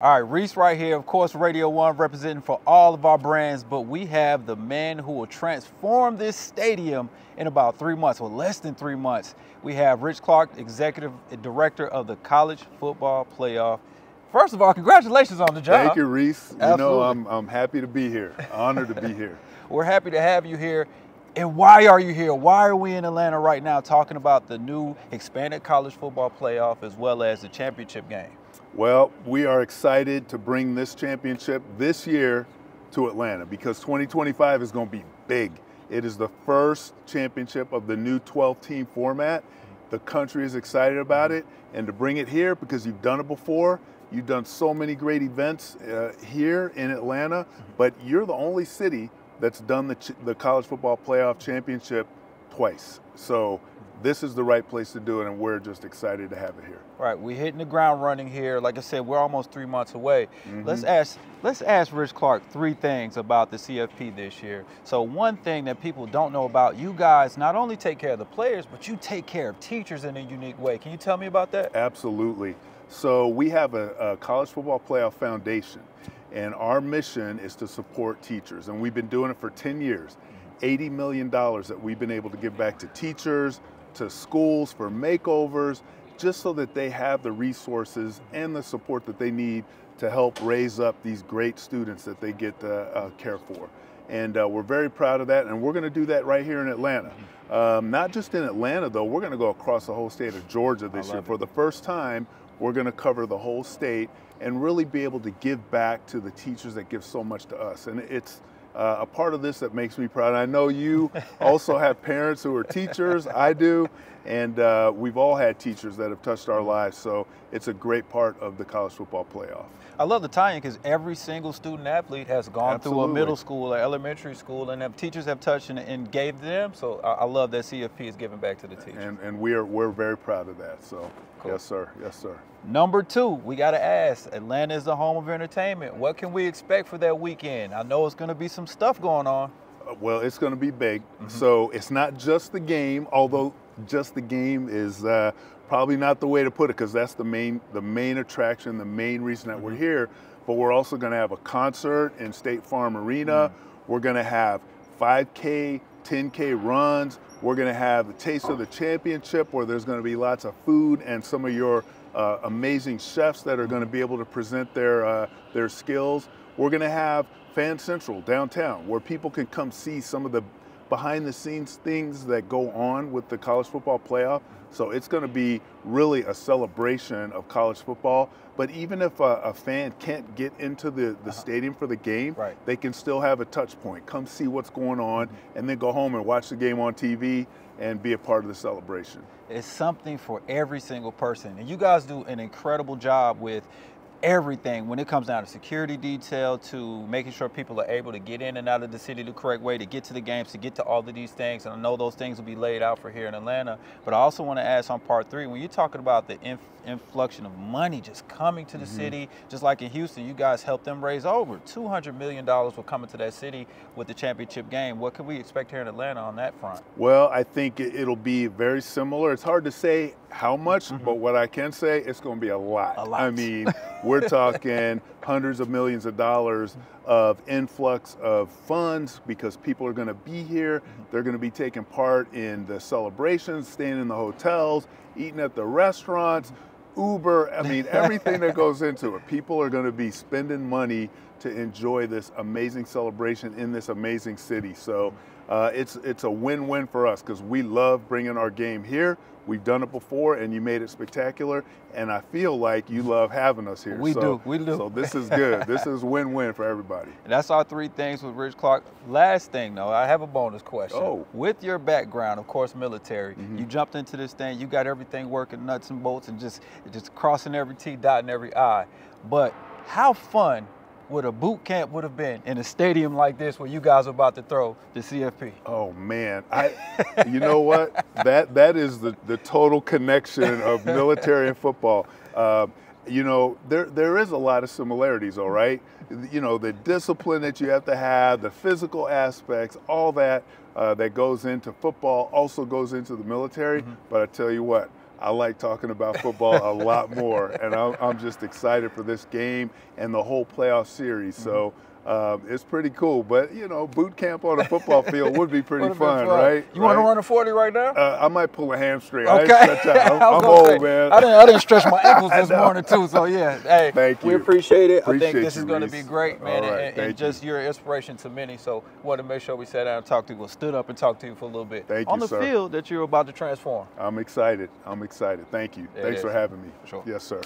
All right, Reese right here, of course, Radio 1 representing for all of our brands, but we have the man who will transform this stadium in about 3 months, or less than 3 months. We have Rich Clark, Executive Director of the College Football Playoff. First of all, congratulations on the job. Thank you, Reese. You know, I'm happy to be here, honored to be here. We're happy to have you here. And why are you here? Why are we in Atlanta right now talking about the new expanded college football playoff as well as the championship game? Well, we are excited to bring this championship this year to Atlanta because 2025 is going to be big. It is the first championship of the new 12-team format. The country is excited about it, and to bring it here because you've done it before. You've done so many great events here in Atlanta, but you're the only city that's done the college football playoff championship twice. So this is the right place to do it, and we're just excited to have it here. All right, we're hitting the ground running here. Like I said, we're almost 3 months away. Let's ask Rich Clark three things about the CFP this year. So one thing that people don't know about, you guys not only take care of the players, but you take care of teachers in a unique way. Can you tell me about that? Absolutely. So we have a College Football Playoff Foundation, and our mission is to support teachers, and we've been doing it for 10 years. $80 million that we've been able to give back to teachers, to schools for makeovers, just so that they have the resources and the support that they need to help raise up these great students that they get to care for. And we're very proud of that, and we're going to do that right here in Atlanta. Not just in Atlanta, though. We're going to go across the whole state of Georgia this year. For the first time, we're going to cover the whole state and really be able to give back to the teachers that give so much to us. And it's a part of this that makes me proud. I know you also have parents who are teachers. I do. And we've all had teachers that have touched our lives. So it's a great part of the college football playoff. I love the tie-in because every single student athlete has gone through a middle school or elementary school, and teachers have touched and gave them. So I love that CFP is giving back to the teachers. And we're very proud of that. So cool. Yes, sir. Yes, sir. Number two, we got to ask, Atlanta is the home of entertainment. What can we expect for that weekend? I know it's going to be some stuff going on. Well, it's going to be big. So it's not just the game, although just the game is probably not the way to put it, because that's the main attraction, the main reason that we're here. But we're also going to have a concert in State Farm Arena. We're going to have 5K, 10K runs. We're going to have a taste of the championship where there's going to be lots of food and some of your amazing chefs that are going to be able to present their skills. We're going to have Fan Central downtown where people can come see some of the behind the scenes things that go on with the college football playoff. So it's going to be really a celebration of college football. But even if a fan can't get into the stadium for the game, they can still have a touch point. Come see what's going on and then go home and watch the game on TV and be a part of the celebration. It's something for every single person. And you guys do an incredible job with everything when it comes down to security detail, to making sure people are able to get in and out of the city the correct way, to get to the games, to get to all of these things. And I know those things will be laid out for here in Atlanta. But I also want to ask on part three, when you're talking about the influx of money just coming to the city, just like in Houston, you guys helped them raise over $200 million will come into that city with the championship game. What can we expect here in Atlanta on that front? Well, I think it'll be very similar. It's hard to say how much, but what I can say, it's going to be a lot. A lot. I mean, we're talking hundreds of millions of dollars of influx of funds because people are going to be here. They're going to be taking part in the celebrations, staying in the hotels, eating at the restaurants, Uber. I mean, everything that goes into it. People are going to be spending money to enjoy this amazing celebration in this amazing city. So it's a win-win for us because we love bringing our game here. We've done it before, and you made it spectacular. And I feel like you love having us here. We do. So this is good. This is win-win for everybody. And that's our three things with Rich Clark. Last thing, though, I have a bonus question. Oh. With your background, of course, military, you jumped into this thing. You got everything working nuts and bolts and just crossing every T, dotting every I. But how fun would a boot camp would have been in a stadium like this where you guys are about to throw the CFP? Oh man, you know what? That is the total connection of military and football. You know, there is a lot of similarities, all right? You know, the discipline that you have to have, the physical aspects, all that that goes into football also goes into the military. But I tell you what, I like talking about football a lot more, and I'm just excited for this game and the whole playoff series. So it's pretty cool, but you know, boot camp on a football field would be pretty fun, right? You want to run a 40 right now? I might pull a hamstring. Okay. I'm old, man. I didn't stretch my ankles this morning too, so yeah. Hey, thank you. We appreciate it. I think this is going to be great, man, and just your inspiration to many. So want to make sure we sat down and talked to you, stood up and talked to you for a little bit. Thank you, on the field that you're about to transform. I'm excited. I'm excited. Thank you. Thanks for having me. Sure. Yes, sir.